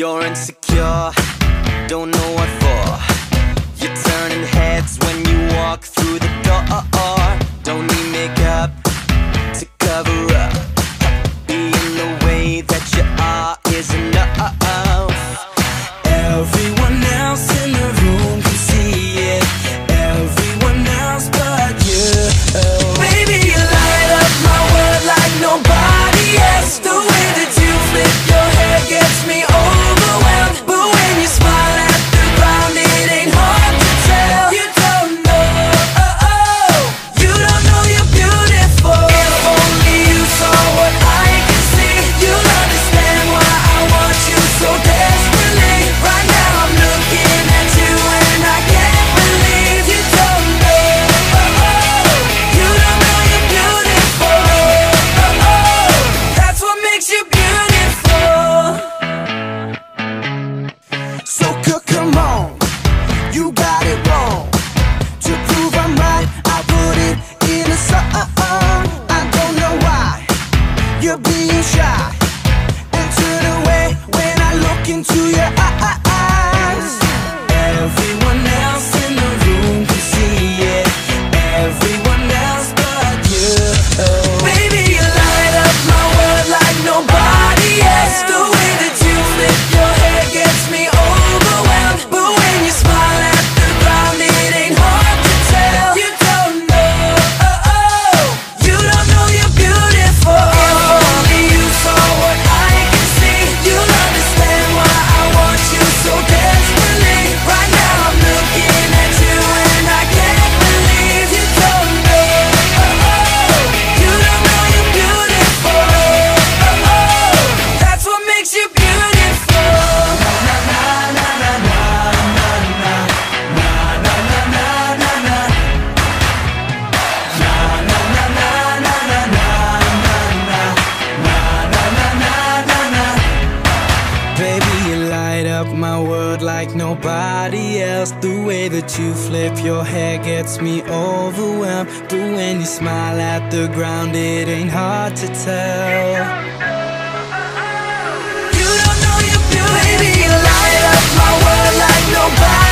You're insecure, don't know what for. You're turning heads when you walk through the door. Don't need makeup to cover up. Being the way that you are is enough. Everyone else in the room can see it. Everyone else but you. Baby, you light up my world like nobody else. The way that you flip your hair gets me overwhelmed. But when you smile at the ground, it ain't hard to tell. You don't know, oh, you don't know you're beautiful. If only you saw what I can see, you'll understand why I want you so desperately. Right now I'm looking at you and I can't believe you don't know, oh, you don't know you're beautiful, oh, that's what makes you beautiful. So come on, you got it wrong. To prove I'm right, I put it in a song. I don't know why you're being shy, and turn away when I look into your eyes. Everyone else in the room can see it. Everyone else but you. Baby, you light up my world like nobody else. The way that you flip your hair gets me overwhelmed. But when you smile at the ground, it ain't hard to tell. You don't know, oh, you don't know you're beautiful. If only you saw what I can see, you'll understand why I want you so desperately. Right now I'm looking at you and I can't believe you don't know, oh, you don't know you're beautiful, oh, that's what makes you beautiful. Baby, you light up my world like nobody else. The way that you flip your hair gets me overwhelmed. But when you smile at the ground, it ain't hard to tell. You don't know you're beautiful. Baby, you light up my world like nobody